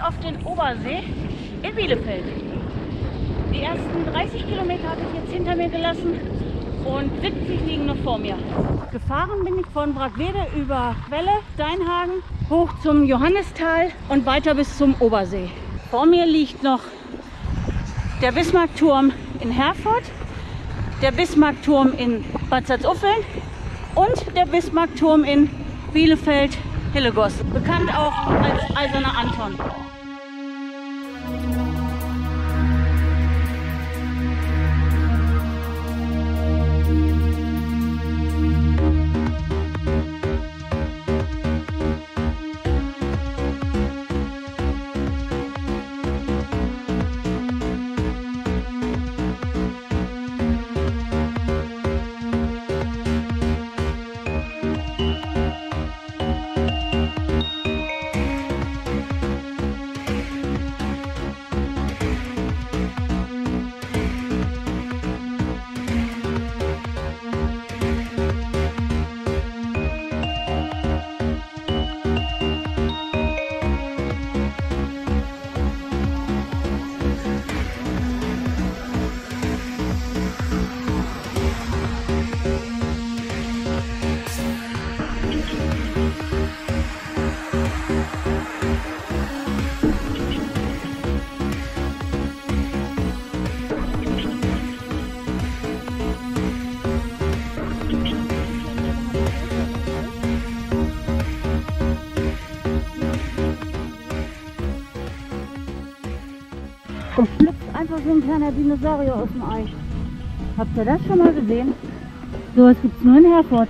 jetzt auf den Obersee in Bielefeld. Die ersten 30 Kilometer habe ich jetzt hinter mir gelassen und 70 liegen noch vor mir. Gefahren bin ich von Brackwede über Welle, Steinhagen, hoch zum Johannestal und weiter bis zum Obersee. Vor mir liegt noch der Bismarckturm in Herford, der Bismarckturm in Bad Salzuflen und der Bismarckturm in Bielefeld, Hillegos, bekannt auch als Eiserner Anton. Und flippt einfach so ein kleiner Dinosaurier aus dem Ei. Habt ihr das schon mal gesehen? So was gibt es nur in Herford.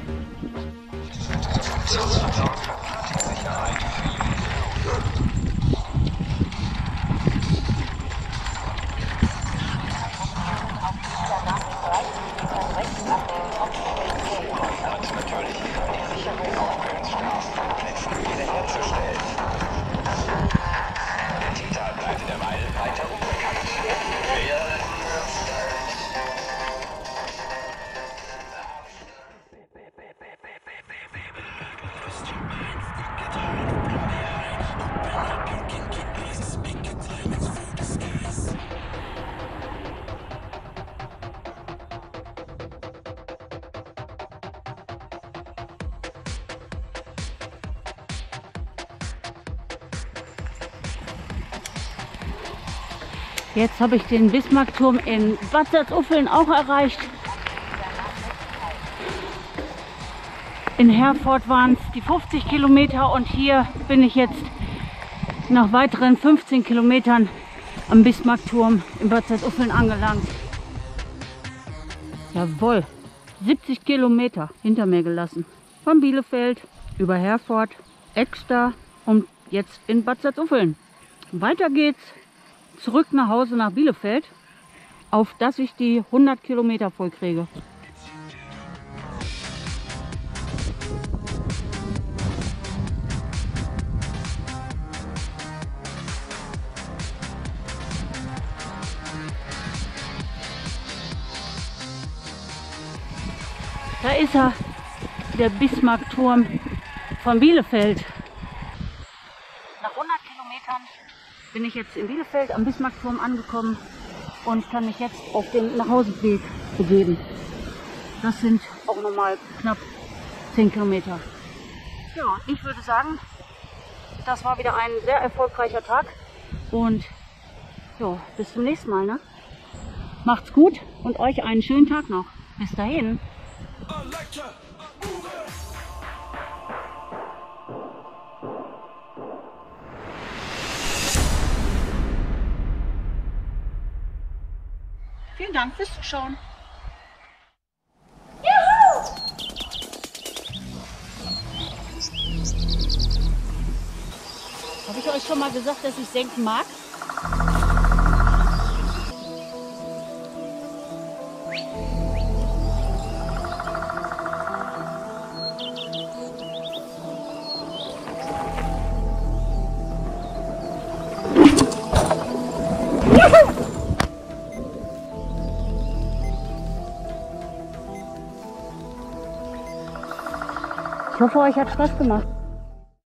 Jetzt habe ich den Bismarckturm in Bad Salzuflen auch erreicht. In Herford waren es die 50 Kilometer und hier bin ich jetzt nach weiteren 15 Kilometern am Bismarckturm in Bad Salzuflen angelangt. Jawohl, 70 Kilometer hinter mir gelassen. Von Bielefeld über Herford, Exter und jetzt in Bad Salzuflen. Weiter geht's. Zurück nach Hause nach Bielefeld, auf dass ich die 100 Kilometer voll kriege. Da ist er, der Bismarckturm von Bielefeld. Nach 100 Kilometern bin ich jetzt in Bielefeld am Bismarckturm angekommen und kann mich jetzt auf den Nachhauseweg begeben. Das sind auch nochmal knapp 10 Kilometer. Ja, ich würde sagen, das war wieder ein sehr erfolgreicher Tag und ja, bis zum nächsten Mal, ne? Macht's gut und euch einen schönen Tag noch. Bis dahin. Vielen Dank fürs Zuschauen. Juhu! Habe ich euch schon mal gesagt, dass ich senken mag? Ich hoffe, euch hat Spaß gemacht.